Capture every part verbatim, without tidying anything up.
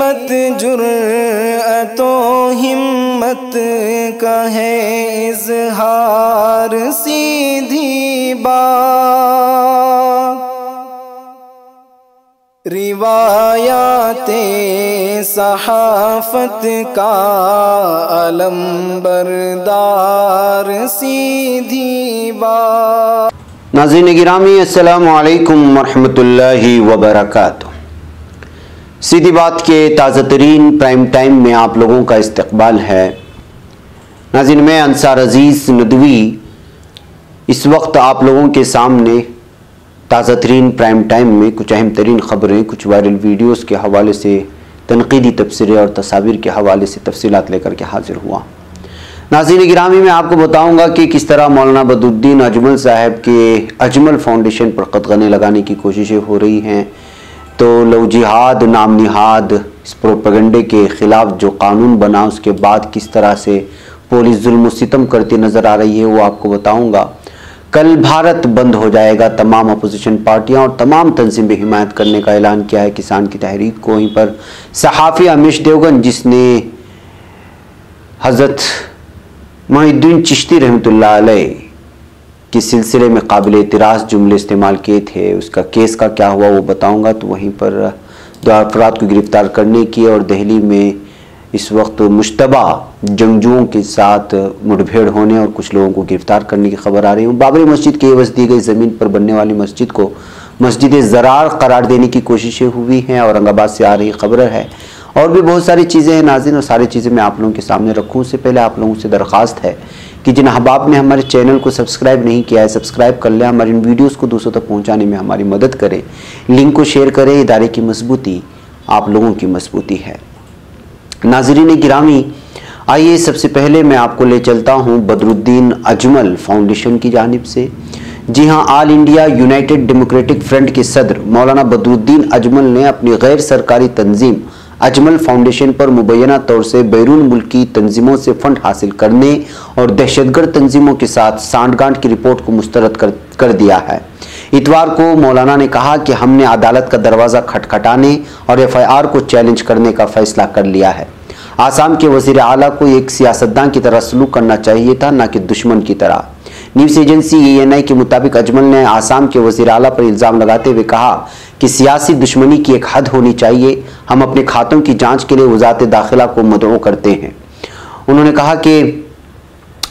हिम्मत जुर्अतो हिम्मत का है इजहार सीधी बात, रिवायाते सहाफत का अलम बरदार सीधी बात। नाज़रीन गिरामी अस्सलामु अलैकुम वरहमतुल्लाहि वबरकातुहू। सीधी बात के ताज़ा तरीन प्राइम टाइम में आप लोगों का इस्तकबाल है। नाज़रीन मैं अंसार अजीज़ नदवी इस वक्त आप लोगों के सामने ताज़ा तरीन प्राइम टाइम में कुछ अहम तरीन ख़बरें, कुछ वायरल वीडियोस के हवाले से तनक़ीदी तबसरे और तस्वीर के हवाले से तफसीलात लेकर के हाजिर हुआ। नाज़रीन गिरामी मैं आपको बताऊँगा कि किस तरह मौलाना बदउद्दीन अजमल साहब के अजमल फाउंडेशन पर कतगने लगाने की कोशिशें हो रही हैं, तो लव जिहाद नाम निहाद इस प्रोपेगेंडे के ख़िलाफ़ जो कानून बना उसके बाद किस तरह से पुलिस जुल्म सितम करती नज़र आ रही है वो आपको बताऊंगा। कल भारत बंद हो जाएगा, तमाम अपोजिशन पार्टियां और तमाम तंजीमें हिमायत करने का ऐलान किया है किसान की तहरीक को। वहीं पर सहाफ़ी अमीश देवगन जिसने हज़रत मोहिउद्दीन चिश्ती रहमतुल्लाह अलैह कि सिलसिले में काबिल एतराज़ जुमले इस्तेमाल किए थे, उसका केस का क्या हुआ वो बताऊंगा। तो वहीं पर दो अफराद को गिरफ़्तार करने की और दिल्ली में इस वक्त मुश्तबा जंगजुओं के साथ मुठभेड़ होने और कुछ लोगों को गिरफ़्तार करने की खबर आ रही है। बाबरी मस्जिद के एवज़ दी गई ज़मीन पर बनने वाली मस्जिद को मस्जिद ज़रार करार देने की कोशिशें हुई हैं, औरंगाबाद से आ रही खबर है। और भी बहुत सारी चीज़ें हैं नाज़रीन, और सारी चीज़ें मैं आप लोगों के सामने रखूँ। उससे पहले आप लोगों से दरख्वास्त है कि जिन अहबाब ने हमारे चैनल को सब्सक्राइब नहीं किया है सब्सक्राइब कर लें, हमारे इन वीडियोस को दूसरों तक पहुंचाने में हमारी मदद करें, लिंक को शेयर करें। इदारे की मजबूती आप लोगों की मजबूती है। नाज़रीन गिरामी आइए सबसे पहले मैं आपको ले चलता हूं बदरुद्दीन अजमल फाउंडेशन की जानिब से। जी हाँ, all India United Democratic Front के सदर मौलाना बदरुद्दीन अजमल ने अपनी गैर सरकारी तंजीम अजमल फाउंडेशन पर मुबैना तौर से बैरून मुल्की तंजीमों से फ़ंड हासिल करने और दहशतगर्द तंजीमों के साथ सांठगांठ की रिपोर्ट को मुस्तरद कर कर दिया है। इतवार को मौलाना ने कहा कि हमने अदालत का दरवाज़ा खटखटाने और एफ आई आर को चैलेंज करने का फैसला कर लिया है। आसाम के वज़ीर आला को एक सियासतदान की तरह सलूक करना चाहिए था, ना कि दुश्मन की तरह। News agency A N I के मुताबिक अजमल ने आसाम के वज़ीर आला पर इल्ज़ाम लगाते हुए कहा कि सियासी दुश्मनी की एक हद होनी चाहिए। हम अपने खातों की जांच के लिए वजारत दाखिला को मदऊ करते हैं। उन्होंने कहा कि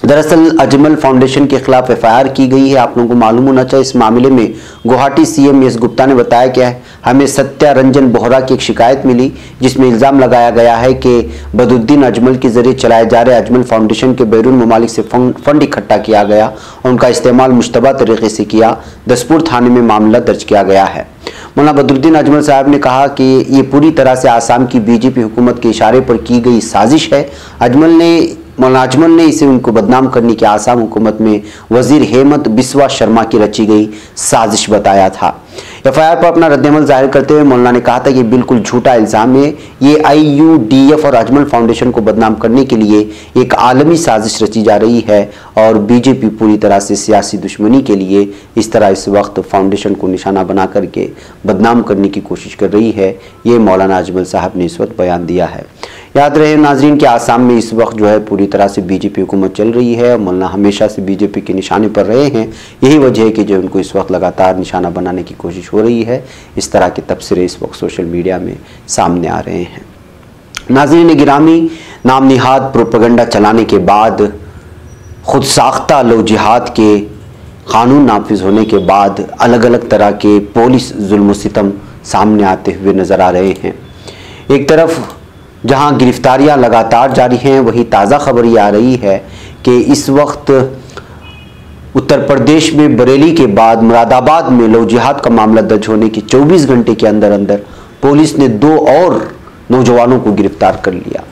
दरअसल अजमल फाउंडेशन के खिलाफ एफ आई आर की गई है, आप लोगों को मालूम होना चाहिए। इस मामले में Guwahati C M S Gupta ने बताया क्या है, हमें सत्यारंजन बोहरा की एक शिकायत मिली जिसमें इल्ज़ाम लगाया गया है कि बदउद्दीन अजमल के ज़रिए चलाए जा रहे अजमल फाउंडेशन के बैरून ममालिक से फ़ंड इकट्ठा किया गया और उनका इस्तेमाल मुश्तबा तरीके से किया। दसपुर थाने में मामला दर्ज किया गया है। मौलाना बदरुद्दीन अजमल साहब ने कहा कि ये पूरी तरह से आसाम की बीजेपी हुकूमत के इशारे पर की गई साजिश है। अजमल ने मौलाना अजमल ने इसे उनको बदनाम करने की आसाम हुकूमत में वजीर हेमंत बिस्वा शर्मा की रची गई साजिश बताया था। एफ आई आर पर अपना रद्दमल जाहिर करते हुए मौलाना ने कहा था कि बिल्कुल झूठा इल्ज़ाम है, ये आई यू डी एफ और अजमल फाउंडेशन को बदनाम करने के लिए एक आलमी साजिश रची जा रही है और बीजेपी पूरी तरह से सियासी दुश्मनी के लिए इस तरह इस वक्त फाउंडेशन को निशाना बना करके बदनाम करने की कोशिश कर रही है। ये मौलाना अजमल साहब ने इस वक्त बयान दिया है। याद रहे नाजरीन कि आसाम में इस वक्त जो है पूरी तरह से बीजेपी हुकूमत चल रही है। मौलाना हमेशा से बीजेपी के निशाने पर रहे हैं, यही वजह है कि जो उनको इस वक्त लगातार निशाना बनाने की कोशिश हो रही है। इस तरह के तबसरे इस वक्त सोशल मीडिया में सामने आ रहे हैं। नाजरीन गिरामी नाम निहाद प्रोपेगेंडा चलाने के बाद खुद साख्ता लव जिहाद के कानून नाफिज होने के बाद अलग अलग तरह के पुलिस जुल्म सितम सामने आते हुए नज़र आ रहे हैं। एक तरफ जहां गिरफ्तारियां लगातार जारी हैं, वहीं ताज़ा खबर ये आ रही है कि इस वक्त उत्तर प्रदेश में बरेली के बाद मुरादाबाद में लव जिहाद का मामला दर्ज होने के चौबीस घंटे के अंदर अंदर पुलिस ने दो और नौजवानों को गिरफ्तार कर लिया।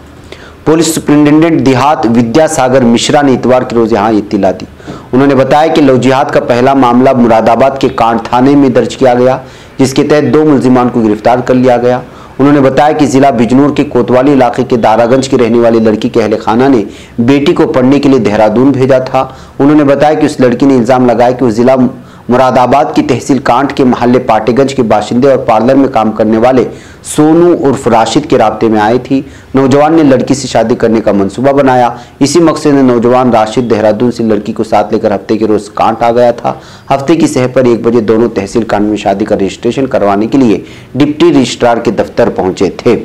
पुलिस सुप्रिंटेंडेंट देहात विद्यासागर मिश्रा ने इतवार के रोज़ यहाँ इत्तला दी। उन्होंने बताया कि लव जिहाद का पहला मामला मुरादाबाद के कांड थाने में दर्ज किया गया, जिसके तहत दो मुलजिमान को गिरफ्तार कर लिया गया। उन्होंने बताया कि ज़िला बिजनौर के कोतवाली इलाके के दारागंज की रहने वाली लड़की के अहले खाना ने बेटी को पढ़ने के लिए देहरादून भेजा था। उन्होंने बताया कि उस लड़की ने इल्ज़ाम लगाया कि वह ज़िला मुरादाबाद की तहसील कांट के महल्ले पाटेगंज के बाशिंदे और पार्लर में काम करने वाले सोनू उर्फ राशिद के रास्ते में आई थी। नौजवान ने लड़की से शादी करने का मंसूबा बनाया। इसी मकसद में नौजवान राशिद देहरादून से लड़की को साथ लेकर हफ्ते के रोज कांट आ गया था। हफ्ते की सह पर एक बजे दोनों तहसील कांड में शादी का रजिस्ट्रेशन करवाने के लिए डिप्टी रजिस्ट्रार के दफ्तर पहुंचे थे।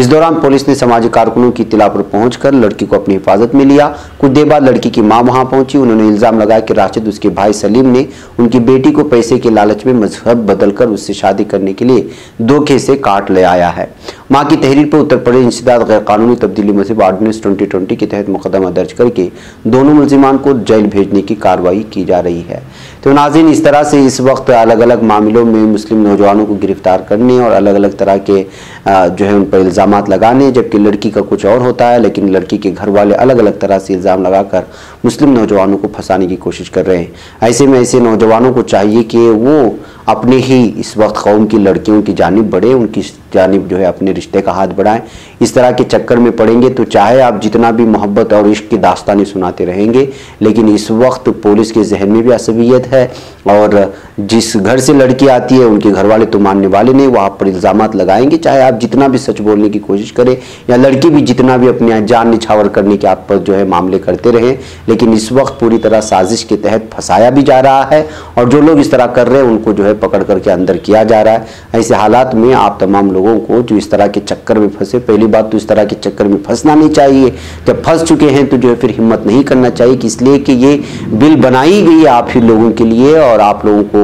इस दौरान पुलिस ने सामाजिक कारकुनों की इतला पर पहुंचकर लड़की को अपनी हिफाजत में लिया। कुछ देर बाद लड़की की मां वहां पहुंची। उन्होंने इल्जाम लगाया कि राशिद उसके भाई सलीम ने उनकी बेटी को पैसे के लालच में मजहब बदलकर उससे शादी करने के लिए धोखे से काट ले आया है। मां की तहरीर पर उत्तर प्रदेश इंसदाद गैर कानूनी तब्दीली मसब ऑर्डिनेंस दो हज़ार बीस के तहत मुकदमा दर्ज करके दोनों मुलजिमान को जेल भेजने की कार्रवाई की जा रही है। तो नाज़रीन, इस तरह से इस वक्त अलग अलग मामलों में मुस्लिम नौजवानों को गिरफ्तार करने और अलग अलग तरह के जो है उन पर इल्ज़ाम लगाने, जबकि लड़की का कुछ और होता है, लेकिन लड़की के घर वाले अलग अलग तरह से इल्ज़ाम लगाकर मुस्लिम नौजवानों को फंसाने की कोशिश कर रहे हैं। ऐसे में ऐसे नौजवानों को चाहिए कि वो अपने ही इस वक्त कौम की लड़कियों की जानिब बढ़े, उनकी जानिब जो है अपने रिश्ते का हाथ बढ़ाएं। इस तरह के चक्कर में पड़ेंगे तो चाहे आप जितना भी मोहब्बत और इश्क की दास्तानें सुनाते रहेंगे, लेकिन इस वक्त पुलिस के जहन में भी असबियत है और जिस घर से लड़की आती है उनके घर वाले तो मानने वाले नहीं, वहाँ पर इल्ज़ाम लगाएंगे। चाहे आप जितना भी सच बोलने की कोशिश करें या लड़की भी जितना भी अपनी जान निछावर करने के आप पर जो है मामले करते रहें, लेकिन इस वक्त पूरी तरह साजिश के तहत फंसाया भी जा रहा है और जो लोग इस तरह कर रहे हैं उनको जो है पकड़ करके अंदर किया जा रहा है। ऐसे हालात में आप तमाम लोगों को जो इस तरह के चक्कर में फंसे, पहली बात तो इस तरह के चक्कर में फंसना नहीं चाहिए। जब फंस चुके हैं तो जो है फिर हिम्मत नहीं करना चाहिए, कि इसलिए कि ये बिल बनाई गई है आप ही लोगों के लिए और आप लोगों को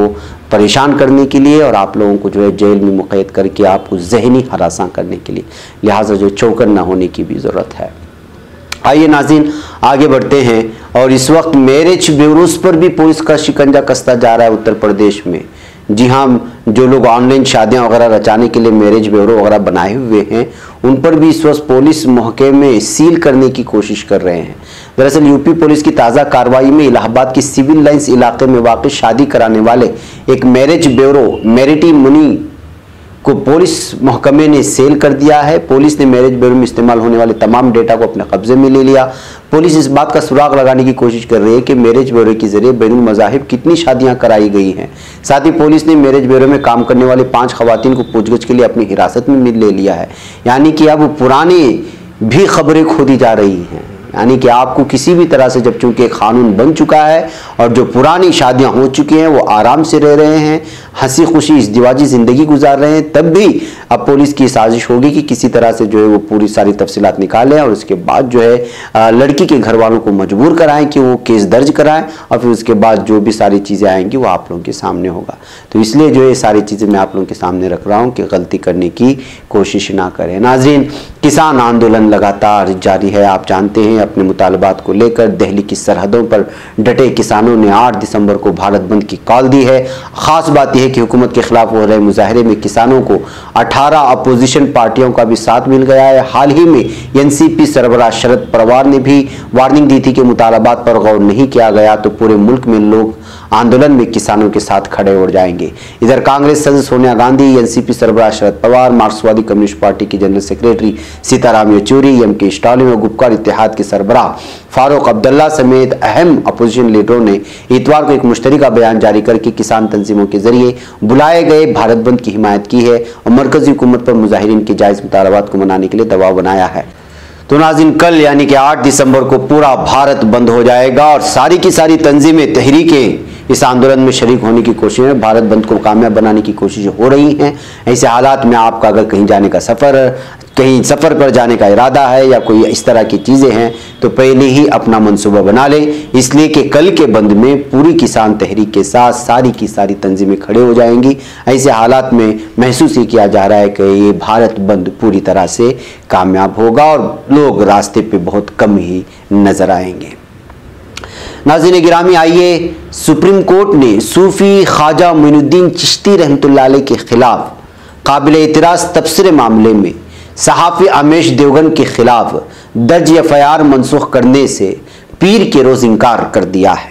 परेशान करने के लिए और आप लोगों को जो है जेल में मुक़य्यद करके आपको जहनी हरासा करने के लिए, लिहाजा जो चौकन्ना ना होने की भी ज़रूरत है। आइए नाज़रीन, आगे बढ़ते हैं। और इस वक्त मैरिज ब्यूरोज पर भी पुलिस का शिकंजा कसता जा रहा है उत्तर प्रदेश में। जी हाँ, जो लोग ऑनलाइन शादियाँ वगैरह रचाने के लिए मैरिज ब्यूरो वगैरह बनाए हुए हैं उन पर भी इस वक्त पुलिस महकमे में सील करने की कोशिश कर रहे हैं। दरअसल यूपी पुलिस की ताज़ा कार्रवाई में इलाहाबाद के सिविल लाइंस इलाके में वाक़ शादी कराने वाले एक मैरिज ब्यूरो मैरिटी मुनी को पुलिस महकमे ने सेल कर दिया है। पुलिस ने मैरिज ब्यूरो में इस्तेमाल होने वाले तमाम डेटा को अपने कब्जे में ले लिया। पुलिस इस बात का सुराग लगाने की कोशिश कर रही है कि मैरिज ब्यूरो के जरिए बैनुल मज़ाहिब कितनी शादियां कराई गई हैं। साथ ही पुलिस ने मैरिज ब्यूरो में काम करने वाले पांच खवातीन को पूछगिछ के लिए अपनी हिरासत में ले लिया है। यानी कि अब पुरानी भी खबरें खोदी जा रही हैं। यानी कि आपको किसी भी तरह से, जब चूंकि कानून बन चुका है और जो पुरानी शादियां हो चुकी हैं वो आराम से रह रहे हैं, हंसी खुशी इस दिवाजी ज़िंदगी गुजार रहे हैं, तब भी अब पुलिस की साजिश होगी कि किसी तरह से जो है वो पूरी सारी तफसीलात निकालें और उसके बाद जो है लड़की के घर वालों को मजबूर कराएं कि वो केस दर्ज कराएं और फिर उसके बाद जो भी सारी चीज़ें आएंगी वो आप लोगों के सामने होगा। तो इसलिए जो है सारी चीज़ें मैं आप लोगों के सामने रख रहा हूँ कि गलती करने की कोशिश ना करें। नाज़रीन, किसान आंदोलन लगातार जारी है। आप जानते हैं अपने मुतालबात को लेकर दिल्ली की सरहदों पर डटे किसानों ने आठ दिसंबर को भारत बंद की कॉल दी है। ख़ास बात यह है कि हुकूमत के खिलाफ हो रहे मुजाहरे में किसानों को अठारह अपोजिशन पार्टियों का भी साथ मिल गया है। हाल ही में एनसीपी सरबराह शरद पवार ने भी वार्निंग दी थी कि मुतालबात पर गौर नहीं किया गया तो पूरे मुल्क में लोग आंदोलन में किसानों के साथ खड़े हो जाएंगे। इधर कांग्रेस सदस्य सोनिया गांधी, एनसीपी सरबराह शरद पवार, मार्क्सवादी कम्युनिस्ट पार्टी की general secretary Sitaram Yechury, M K Stalin और गुपकार इतिहाद के सरबराह फारूक अब्दुल्ला समेत अहम अपोजिशन लीडरों ने इतवार को एक मुश्तरका बयान जारी करके किसान तंजीमों के जरिए बुलाए गए भारत बंद की हिमायत की है और मरकजी हुकूमत पर मुजाहिरीन के जायज़ मुतालबात को मनाने के लिए दबाव बनाया है। तो नाज़रीन, कल यानी कि आठ दिसंबर को पूरा भारत बंद हो जाएगा और सारी की सारी तंजीमें, तहरीकें इस आंदोलन में शरीक होने की कोशिश में भारत बंद को कामयाब बनाने की कोशिश हो रही हैं। ऐसे हालात में आपका अगर कहीं जाने का सफ़र कहीं सफ़र पर जाने का इरादा है या कोई इस तरह की चीज़ें हैं तो पहले ही अपना मंसूबा बना लें, इसलिए कि कल के बंद में पूरी किसान तहरीक के साथ सारी की सारी तंजीमें खड़े हो जाएंगी। ऐसे हालात में महसूस ही किया जा रहा है कि ये भारत बंद पूरी तरह से कामयाब होगा और लोग रास्ते पे बहुत कम ही नज़र आएंगे। नाज़रीन गिरामी, आइए, सुप्रीम कोर्ट ने सूफ़ी ख्वाजा मोइनुद्दीन चिश्ती रहमतुल्लाह अलैह के ख़िलाफ़ काबिल एतराज़ तबसरे मामले में सहाफ़ी अमीश देवगन के खिलाफ दर्ज एफ आई आर मनसूख करने से पीर के रोज़ इनकार कर दिया है।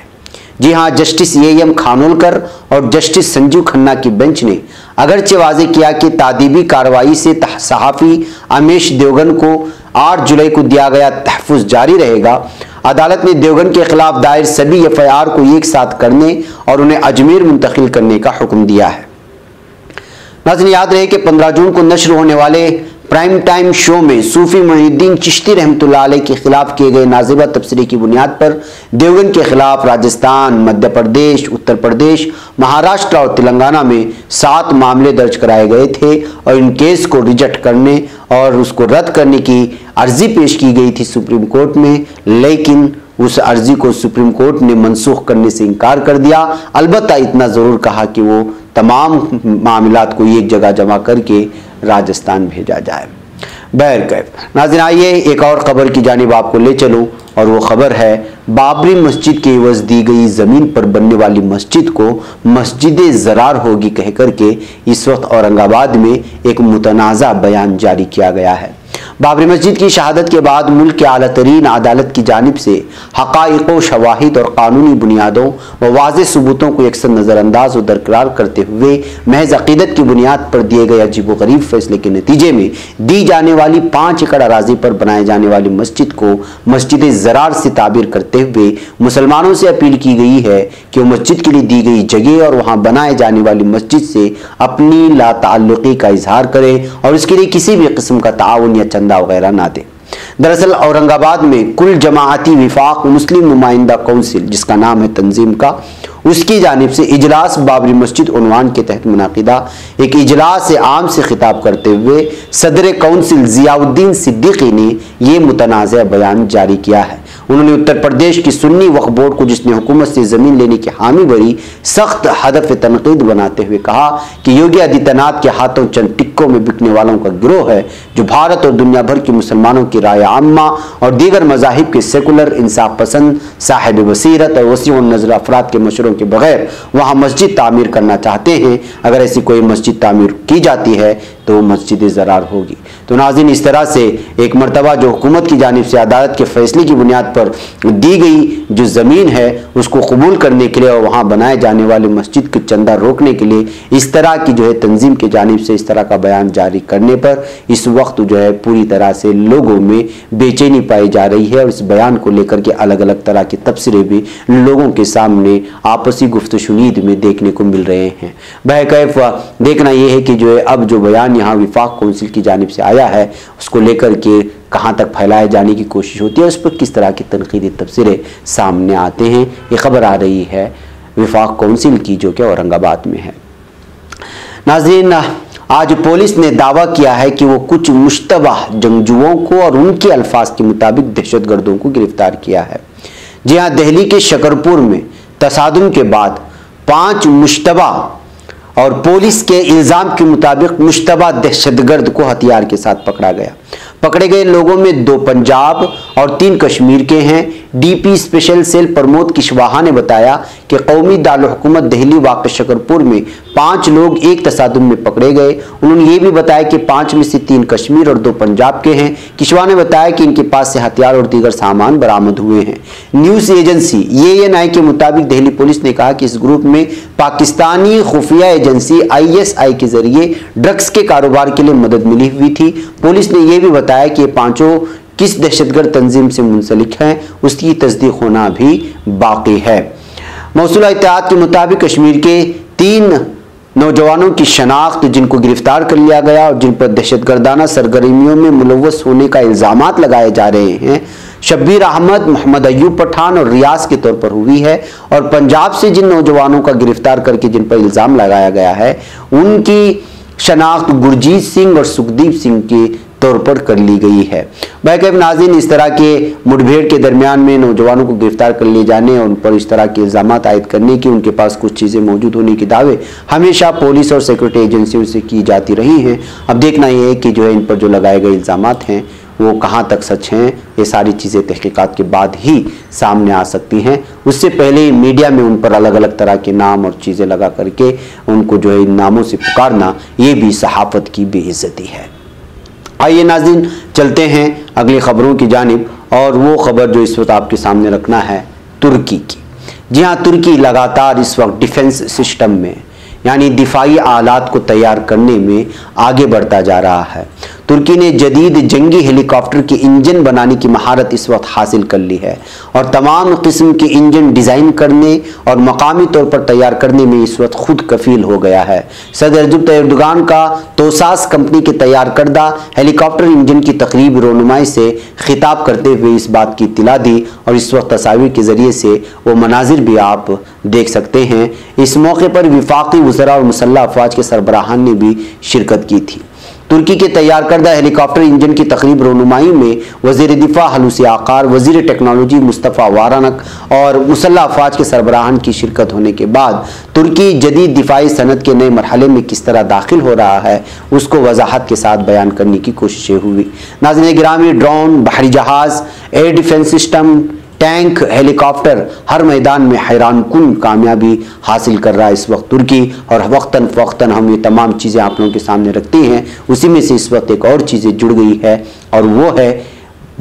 जी हाँ, जस्टिस ए एम खानोलकर और जस्टिस संजीव खन्ना की बेंच ने अगरचे वाजे किया कि तादीबी कार्रवाई से सहाफ़ी अमीश देवगन को आठ जुलाई को दिया गया तहफ़ुज़ जारी रहेगा। अदालत ने देवगन के खिलाफ दायर सभी एफ आई आर को एक साथ करने और उन्हें अजमेर मुंतकिल करने का हुक्म दिया है। नाज़रीन याद रहे कि पंद्रह जून को नश्र होने वाले प्राइम टाइम शो में सूफी मुहीद्दीन चिश्ती रहमतुल्लाह अलैह के खिलाफ किए गए नाज़िबा तबसरे की बुनियाद पर देवगन के खिलाफ राजस्थान, मध्य प्रदेश, उत्तर प्रदेश, महाराष्ट्र और तेलंगाना में सात मामले दर्ज कराए गए थे और इन केस को रिजेक्ट करने और उसको रद्द करने की अर्जी पेश की गई थी सुप्रीम कोर्ट में, लेकिन उस अर्जी को सुप्रीम कोर्ट ने मनसूख करने से इनकार कर दिया। अलबत्ता इतना ज़रूर कहा कि वो तमाम मामलात को एक जगह जमा करके राजस्थान भेजा जाए। बहरकैफ नाज़रीन आइए एक और ख़बर की जानिब आपको ले चलूँ और वो ख़बर है बाबरी मस्जिद के एवज़ दी गई ज़मीन पर बनने वाली मस्जिद को मस्जिद ज़रार होगी कह करके इस वक्त औरंगाबाद में एक मुतनाज़ा बयान जारी किया गया है। बाबरी मस्जिद की शहादत के बाद मुल्क के आला तरीन अदालत की जानिब से हक़ाइक़, शवाहिद और कानूनी बुनियादों व वाज़ेह सबूतों को अक्सर नज़रअंदाज और दरकिरार करते हुए महज अक़ीदत की बुनियाद पर दिए गए अजीबोगरीब फैसले के नतीजे में दी जाने वाली पाँच एकड़ अराजी पर बनाए जाने वाली मस्जिद को मस्जिद ज़रार से ताबीर करते हुए मुसलमानों से अपील की गई है कि वो मस्जिद के लिए दी गई जगह और वहाँ बनाए जाने वाली मस्जिद से अपनी लाताल्लुक़ी का इजहार करें और उसके लिए किसी भी किस्म का ताउन या चंदा वगैरह ना दे। दरअसल औरंगाबाद में कुल जमाअती विफाक मुस्लिम नुमाइंदा काउंसिल जिसका नाम है तंजीम का, उसकी जानिब से इजलास बाबरी मस्जिद उन्वान के तहत मुनाकिदा एक इजलास आम से खिताब करते हुए सदर काउंसिल ज़ियाउद्दीन सिद्दीकी ने यह मुतनाज़ा बयान जारी किया है। उन्होंने उत्तर प्रदेश की सुन्नी वक्फ बोर्ड को जिसने हुकूमत से ज़मीन लेने की हामी भरी सख्त हदफ तनकीद बनाते हुए कहा कि योगी आदित्यनाथ के हाथों चंद टिक्कों में बिकने वालों का गिरोह है जो भारत और दुनिया भर के मुसलमानों की राय आम्मा और दीगर मज़ाहिब के सेकुलर, इंसाफ पसंद, साहिब बसीरत और वसीह नज़र अफराद के मशवरों के बगैर वहाँ मस्जिद तामीर करना चाहते हैं। अगर ऐसी कोई मस्जिद तामीर की जाती है तो मस्जिद ज़रार होगी। तो नाज़रीन इस तरह से एक मरतबा जो हुकूमत की जानिब से अदालत के फैसले की बुनियाद पर दी गई जो ज़मीन है उसको कबूल करने के लिए और वहाँ बनाए जाने वाली मस्जिद के चंदा रोकने के लिए इस तरह की जो है तंजीम की जानिब से इस तरह का बयान जारी करने पर इस वक्त जो है पूरी तरह से लोगों में बेचैनी पाई जा रही है और इस बयान को लेकर के अलग अलग तरह के तबसरे भी लोगों के सामने आपसी गुफ्तशुनीद में देखने को मिल रहे हैं। बहरकैफ देखना यह है कि जो है अब जो बयान यहाँ विफाक काउंसिल की जानिब से आया है उसको लेकर के कहाँ तक फैलाए जाने की कोशिश होती है, उस पर किस तरह की तनकीदी तबसरे सामने आते हैं। ये खबर आ रही है विफाक काउंसिल की जो कि औरंगाबाद में है। नाज़रीन आज पुलिस ने दावा किया है कि वो कुछ मुश्तबा जंगजुओं को और उनके अल्फाज के मुताबिक दहशतगर्दों को गिरफ्तार किया है। जी हाँ, दिल्ली के शकरपुर में तसादुम के बाद पाँच मुश्तबा और पुलिस के इल्ज़ाम के मुताबिक मुश्तबा दहशतगर्द को हथियार के साथ पकड़ा गया। पकड़े गए लोगों में दो पंजाब और तीन कश्मीर के हैं। DP special cell Pramod Kushwaha ने बताया कि कौमी दारुलहुकूमत दिल्ली वाक़े शकरपुर में पाँच लोग एक तसादुम में पकड़े गए। उन्होंने ये भी बताया कि पाँच में से तीन कश्मीर और दो पंजाब के हैं। किशवाहा ने बताया कि इनके पास से हथियार और दीगर सामान बरामद हुए हैं। News agency A N I के मुताबिक दिल्ली पुलिस ने कहा कि इस ग्रुप में पाकिस्तानी खुफिया एजेंसी आई एस आई के जरिए ड्रग्स के कारोबार के लिए मदद मिली हुई थी। पुलिस ने यह भी बताया कि पाँचों किस दहशतगर्द तंजीम से मुंसलिक हैं उसकी तस्दीक होना भी बाकी है। मौसूला इत्तेहाद के मुताबिक कश्मीर के तीन नौजवानों की शनाख्त जिनको गिरफ्तार कर लिया गया और जिन पर दहशतगर्दाना सरगर्मियों में मुलव्वस होने का इल्ज़ाम लगाए जा रहे हैं शब्बीर अहमद, मोहम्मद अयूब पठान और रियाज के तौर पर हुई है। और पंजाब से जिन नौजवानों का गिरफ्तार करके जिन पर इल्ज़ाम लगाया गया है उनकी शनाख्त गुरजीत सिंह और सुखदीप सिंह के तौर पर कर ली गई है। बहरकैफ नाज़रीन इस तरह के मुठभेड़ के दरमियान में नौजवानों को गिरफ्तार कर लिए जाने और उन पर इस तरह के इल्ज़ाम आयद करने की उनके पास कुछ चीज़ें मौजूद होने के दावे हमेशा पुलिस और सिक्योरिटी एजेंसियों से की जाती रही हैं। अब देखना यह है कि जो है इन पर जो लगाए गए इल्ज़ाम हैं वो कहाँ तक सच हैं। ये सारी चीज़ें तहकीकात के बाद ही सामने आ सकती हैं। उससे पहले मीडिया में उन पर अलग अलग तरह के नाम और चीज़ें लगा करके उनको जो है इन नामों से पुकारना ये भी सहाफ़त की बेइज्जती है। आइए नाज़रीन चलते हैं अगली ख़बरों की जानिब और वो ख़बर जो इस वक्त आपके सामने रखना है तुर्की की। जी हाँ, तुर्की लगातार इस वक्त डिफेंस सिस्टम में यानी दिफाई आलात को तैयार करने में आगे बढ़ता जा रहा है। तुर्की ने जदीद जंगी हेलीकॉप्टर के इंजन बनाने की महारत इस वक्त हासिल कर ली है और तमाम किस्म के इंजन डिज़ाइन करने और मकामी तौर पर तैयार करने में इस वक्त खुद कफील हो गया है। सदर रजब तैयब एर्दोगान का तोसास कंपनी के तैयार करदा हेलीकॉप्टर इंजन की तकरीब रोनुमाई से खिताब करते हुए इस बात की इत्तला दी और इस वक्त तस्वीर के ज़रिए से वो मनाजिर भी आप देख सकते हैं। इस मौके पर विफाकी वज़रा और मुसल्लह अफवाज के सरबराहान ने भी शिरकत की थी। तुर्की के तैयार करदा हेलीकॉप्टर इंजन की तकरीब रोनुमाई में वजीर दिफा हलूसी आकार, वजीर टेक्नोलॉजी मुस्तफ़ा वारानक और मुसल्लह अफवाज के सरबराहान की शिरकत होने के बाद तुर्की जदीद दिफाई सनत के नए मरहले में किस तरह दाखिल हो रहा है उसको वजाहत के साथ बयान करने की कोशिशें हुई। नाज़रीन गिरामी, ड्रोन, बहरी जहाज़, air defence system, tank, helicopter हर मैदान में हैरान कुन कामयाबी हासिल कर रहा है इस वक्त तुर्की और वक्तन फ़वक्तन हम ये तमाम चीज़ें आप लोगों के सामने रखते हैं। उसी में से इस वक्त एक और चीज़ें जुड़ गई है और वो है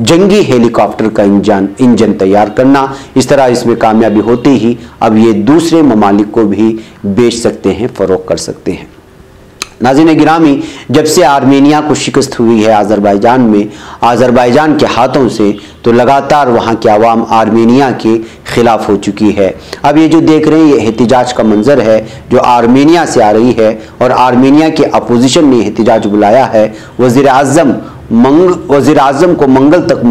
जंगी हेलीकॉप्टर का इंजन इंजन तैयार करना। इस तरह इसमें कामयाबी होते ही अब ये दूसरे ममालिक को भी बेच सकते हैं, फ़रोख कर सकते हैं। नाज़रीन गिरामी, जब से आर्मेनिया को शिकस्त हुई है आज़रबाईजान में आज़रबाईजान के हाथों से, तो लगातार वहाँ की आवाम आर्मेनिया के ख़िलाफ़ हो चुकी है। अब ये जो देख रहे हैं ये एहतिजाज का मंज़र है जो आर्मेनिया से आ रही है और आर्मेनिया के अपोजिशन ने एहतिजाज बुलाया है। वज़ीर आज़म मंग वज़ीर आज़म को मंगल तक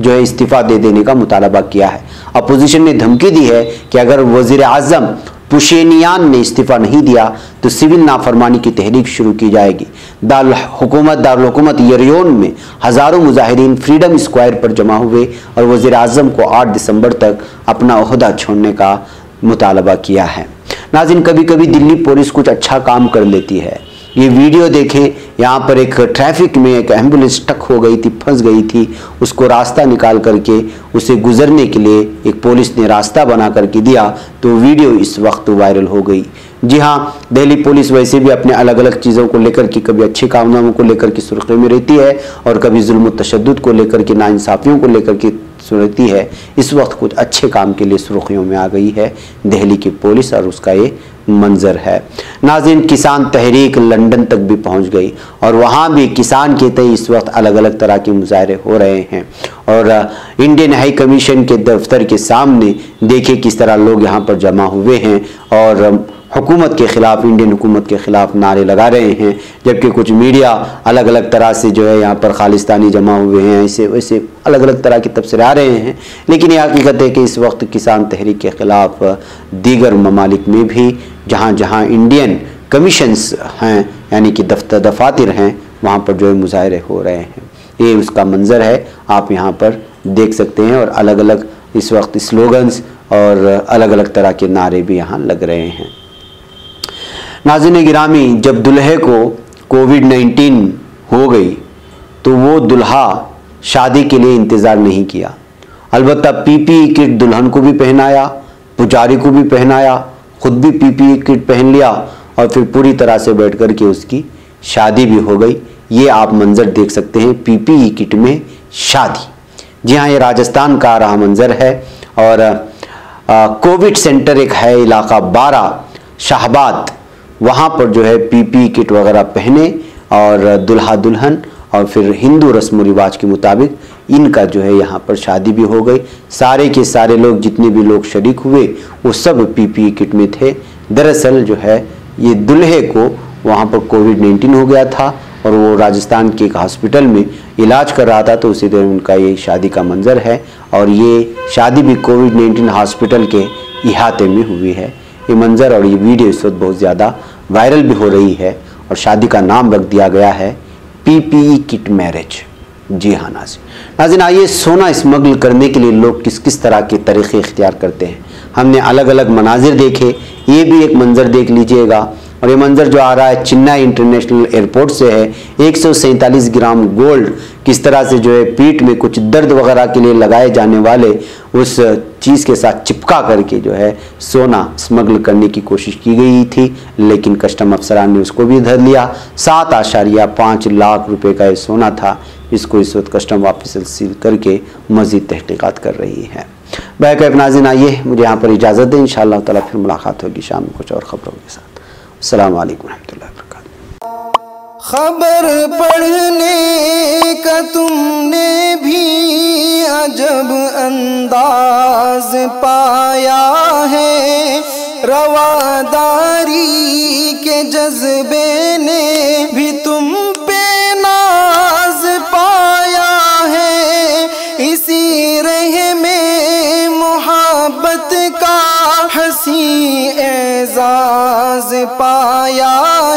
जो है इस्तीफ़ा दे देने का मुतालबा किया है। अपोजिशन ने धमकी दी है कि अगर वज़ीर आज़म पुशेनियान ने इस्तीफ़ा नहीं दिया तो सिविल नाफरमानी की तहरीक शुरू की जाएगी। दारुल हुकूमत दारुल हुकूमत यरियोन में हज़ारों मुजाहिरीन फ्रीडम स्क्वायर पर जमा हुए और वज़ीर आज़म को आठ दिसंबर तक अपना ओहदा छोड़ने का मुतालबा किया है। नाज़रीन, कभी कभी दिल्ली पुलिस कुछ अच्छा काम कर लेती है। ये वीडियो देखें, यहाँ पर एक ट्रैफिक में एक एम्बुलेंस स्टक हो गई थी, फंस गई थी। उसको रास्ता निकाल करके उसे गुजरने के लिए एक पुलिस ने रास्ता बना करके दिया तो वीडियो इस वक्त वायरल हो गई। जी हाँ, दिल्ली पुलिस वैसे भी अपने अलग अलग चीज़ों को लेकर के कभी अच्छे कामनामों को लेकर के सुर्खियों में रहती है और कभी जुल्म तशद्दुद को लेकर के नाइंसाफ़ियों को लेकर के रहती है। इस वक्त कुछ अच्छे काम के लिए सुर्खियों में आ गई है दिल्ली की पुलिस और उसका ये मंजर है। नाज़रीन, किसान तहरीक लंदन तक भी पहुंच गई और वहाँ भी किसान के तय इस वक्त अलग अलग तरह के मुजाहरे हो रहे हैं और इंडियन हाई कमीशन के दफ्तर के सामने देखे किस तरह लोग यहाँ पर जमा हुए हैं और हुकूमत के ख़िलाफ़, इंडियन हुकूमत के ख़िलाफ़ नारे लगा रहे हैं। जबकि कुछ मीडिया अलग अलग तरह से जो है यहाँ पर खालिस्तानी जमा हुए हैं, ऐसे वैसे अलग अलग तरह के तबसरे आ रहे हैं। लेकिन यह हकीकत है कि इस वक्त किसान तहरीक के ख़िलाफ़ दीगर ममालिक में भी जहाँ जहाँ इंडियन कमीशंस हैं यानी कि दफ्तर दफातर हैं वहाँ पर जो है मुजाहरे हो रहे हैं। ये उसका मंज़र है, आप यहाँ पर देख सकते हैं और अलग अलग इस वक्त स्लोगन्स और अलग अलग तरह के नारे भी यहाँ लग रहे हैं। नाज़रीन गिरामी, जब दुल्हे को कोविड नाइन्टीन हो गई तो वो दुल्हा शादी के लिए इंतज़ार नहीं किया, अलबत्ता पीपीई किट दुल्हन को भी पहनाया, पुजारी को भी पहनाया, खुद भी पीपीई किट पहन लिया और फिर पूरी तरह से बैठ कर के उसकी शादी भी हो गई। ये आप मंज़र देख सकते हैं, पीपीई किट में शादी। जी हाँ, ये राजस्थान का रहा मंज़र है और कोविड सेंटर एक है इलाका बारह शाहबाद, वहाँ पर जो है पीपीई किट वगैरह पहने और दुल्हा दुल्हन और फिर हिंदू रस्म रिवाज के मुताबिक इनका जो है यहाँ पर शादी भी हो गई। सारे के सारे लोग, जितने भी लोग शरीक हुए वो सब पीपीई किट में थे। दरअसल जो है ये दुल्हे को वहाँ पर कोविड नाइन्टीन हो गया था और वो राजस्थान के एक हॉस्पिटल में इलाज कर रहा था तो उसी दौरान उनका ये शादी का मंजर है और ये शादी भी कोविड नाइन्टीन हॉस्पिटल के इहाते में हुई है। ये मंज़र और ये वीडियो इस वक्त बहुत ज़्यादा वायरल भी हो रही है और शादी का नाम रख दिया गया है पीपीई किट मैरिज। जी हाँ नाज़रीन, नाज़रीन आइए, सोना स्मगल करने के लिए लोग किस किस तरह के तरीक़े इख्तियार करते हैं, हमने अलग अलग मनाजिर देखे। ये भी एक मंज़र देख लीजिएगा और ये मंज़र जो आ रहा है चेन्नई इंटरनेशनल एयरपोर्ट से है। एक सौ सैंतालीस ग्राम गोल्ड किस तरह से जो है पीठ में कुछ दर्द वगैरह के लिए लगाए जाने वाले उस चीज़ के साथ चिपका करके जो है सोना स्मगल करने की कोशिश की गई थी लेकिन कस्टम अफसरान ने उसको भी धर लिया। सात आशारिया पाँच लाख रुपए का ये सोना था, इसको इस वक्त कस्टम वापस सील करके मज़ीद तहकीक़ात कर रही है। बैकअप नाज़रीन आइए, मुझे यहाँ पर इजाज़त दें, इंशाअल्लाह ताला फिर मुलाकात होगी शाम में कुछ और ख़बरों के साथ। अस्सलामु अलैकुम रहमतुल्लाहि व बरकातहू। खबर पढ़ने का तुमने भी अजब अंदाज पाया है, रवादारी के जज्बे ने भी तुम पे नाज पाया है। इसी रहे में मोहब्बत का हसी एजाज पाया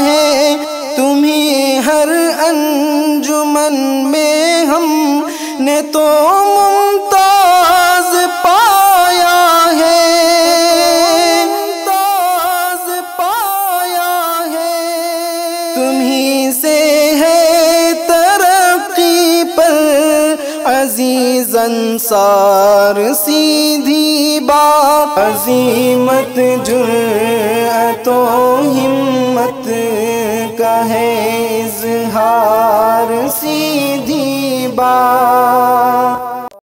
है, तुम्हें हर अंजुमन में हमने तो मुमताज पाया है, मुमताज पाया है। तुम्हीं से है तरक्की पर अजीज अंसार सीधी बात, अजीमत जुर्अत तो हिम्मत